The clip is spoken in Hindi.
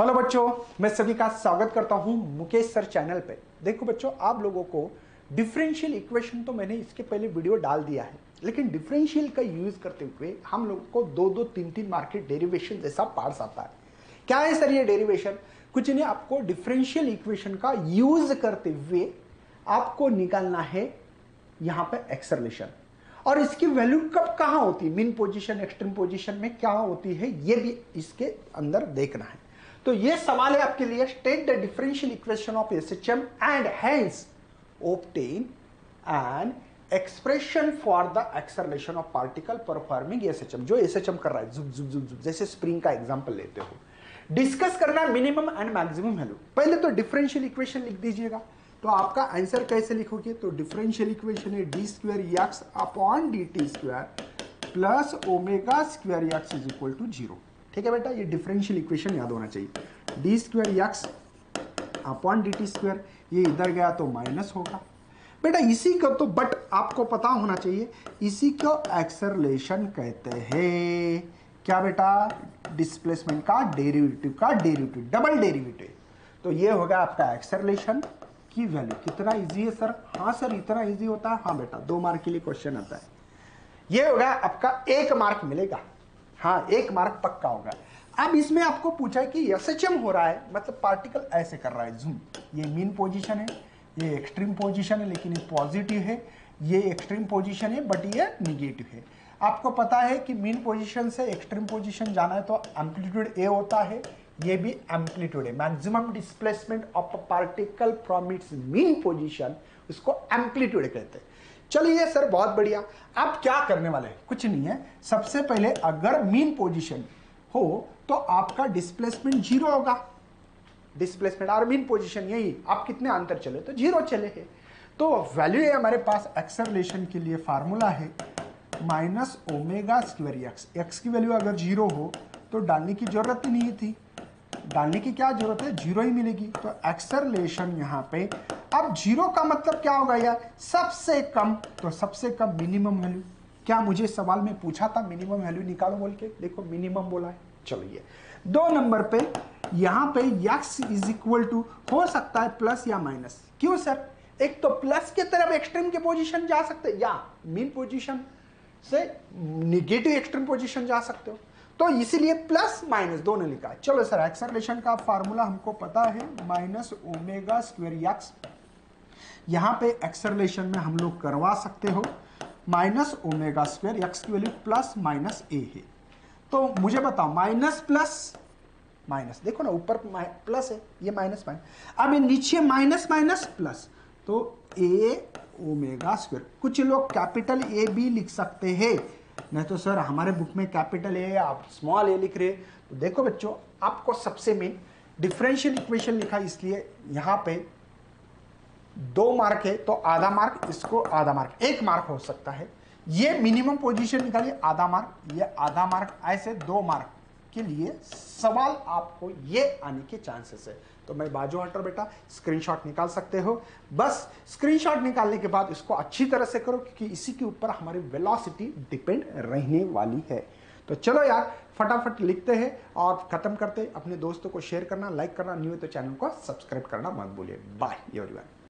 हेलो बच्चों, मैं सभी का स्वागत करता हूं मुकेश सर चैनल पे। देखो बच्चों, आप लोगों को डिफरेंशियल इक्वेशन तो मैंने इसके पहले वीडियो डाल दिया है, लेकिन डिफरेंशियल का यूज करते हुए हम लोगों को दो दो तीन तीन मार्केट डेरिवेशन जैसा पार्ट्स आता है। क्या है सर ये डेरिवेशन? कुछ नहीं, आपको डिफरेंशियल इक्वेशन का यूज करते हुए आपको निकालना है यहाँ पर एक्सेलरेशन, और इसकी वैल्यू कब कहाँ होती है, मिन पोजिशन एक्सट्रीम पोजिशन में क्या होती है, ये भी इसके अंदर देखना है। तो ये सवाल है आपके लिए, state the differential equation of SHM and hence obtain and expression for the acceleration of particle performing SHM. जो एसएचएम कर रहा है, जुब जुब जुब जुब, जैसे स्प्रिंग का एग्जांपल लेते हो। डिस्कस करना है मिनिमम एंड मैक्सिमम वैल्यू। पहले तो डिफरेंशियल इक्वेशन लिख दीजिएगा, तो आपका आंसर कैसे लिखोगे? तो डिफरेंशियल इक्वेशन है d square x upon d t square plus omega square x is equal to zero. ठीक है बेटा, ये डिफरेंशियल इक्वेशन याद होना चाहिए। D square x upon d t square, ये इधर गया तो माइनस होगा बेटा। इसी को तो बट आपको पता होना चाहिए, इसी को एक्सेलरेशन कहते हैं। क्या बेटा? डिस्प्लेसमेंट का डेरिवेटिव डबल डेरिवेटिव। तो ये होगा आपका एक्सेलरेशन की वैल्यू। कितना इजी है सर? हाँ सर, इतना ईजी होता है। हाँ बेटा, 2 मार्क के लिए क्वेश्चन आता है। ये होगा आपका, 1 मार्क मिलेगा। हाँ, 1 मार्क पक्का होगा। अब इसमें आपको पूछा है कि एसएचएम हो रहा है, मतलब पार्टिकल ऐसे कर रहा है जूम। ये मीन पोजीशन है, ये एक्सट्रीम पोजीशन है, लेकिन ये पॉजिटिव है। ये एक्सट्रीम पोजीशन है बट ये निगेटिव है। आपको पता है कि मीन पोजीशन से एक्सट्रीम पोजीशन जाना है तो एम्पलीट्यूड ए होता है, ये भी एम्पलीट्यूड है। Maximum displacement of particle from its mean position, उसको एम्पलीट्यूड कहते हैं। चलिए सर, बहुत बढ़िया। आप क्या करने वाले हैं? कुछ नहीं है। सबसे पहले अगर मीन पोजीशन हो तो आपका डिस्प्लेसमेंट जीरो होगा। डिस्प्लेसमेंट और मीन पोजीशन यही, आप कितने अंतर चले तो जीरो चले हैं। तो वैल्यू है हमारे पास। एक्सेलरेशन के लिए फार्मूला है minus omega square x. X की वैल्यू अगर जीरो हो तो डालने की जरूरत ही नहीं थी। डालने की क्या जरूरत है? जीरो ही मिलेगी। तो एक्सेलरेशन यहाँ पे। अब जीरो का मतलब क्या होगा यार? सबसे कम। तो सबसे कम मिनिमम वैल्यू। क्या मुझे सवाल में पूछा था मिनिमम वैल्यू निकालो बोल के? देखो मिनिमम बोला है। चलिए 2 नंबर पे यहाँ पे एक्स इज इक्वल टू हो सकता है प्लस या माइनस। क्यों सर? एक तो प्लस की तरफ एक्सट्रीम के पोजिशन जा सकते या मीन पोजिशन से निगेटिव एक्सट्रीम पोजिशन जा सकते हो, तो इसीलिए प्लस माइनस दोनों लिखा। चलो सर, एक्सेलरेशन का फार्मूला हमको पता है माइनस ओमेगा स्क्वायर एक्स। यहाँ पे एक्सेलरेशन में हम लोग करवा सकते हो माइनस ओमेगा स्क्वायर एक्स की वैल्यू प्लस माइनस ए है। तो मुझे बताओ माइनस प्लस माइनस, देखो ना ऊपर प्लस है, ये माइनस माइनस, अब ये नीचे माइनस माइनस प्लस, तो ए ओमेगा स्क्वायर। कुछ लोग कैपिटल ए भी लिख सकते हैं, नहीं तो सर हमारे बुक में कैपिटल ए आप स्मॉल ए लिख रहे। तो देखो बच्चों, आपको सबसे मेन डिफरेंशियल इक्वेशन लिखा, इसलिए यहाँ पे 2 मार्क है तो आधा मार्क, इसको आधा मार्क, 1 मार्क हो सकता है। ये मिनिमम पोजीशन निकालिए, आधा मार्क, ये आधा मार्क, ऐसे 2 मार्क के लिए सवाल आपको ये आने के चांसेस है। तो मैं बाजू हटर बेटा, स्क्रीनशॉट निकाल सकते हो। बस स्क्रीनशॉट निकालने के बाद इसको अच्छी तरह से करो, क्योंकि इसी के ऊपर हमारी वेलोसिटी डिपेंड रहने वाली है। तो चलो यार, फटाफट लिखते हैं और खत्म करते हैं। अपने दोस्तों को शेयर करना, लाइक करना, न्यू है तो चैनल को सब्सक्राइब करना मत भूलिए। Bye everyone.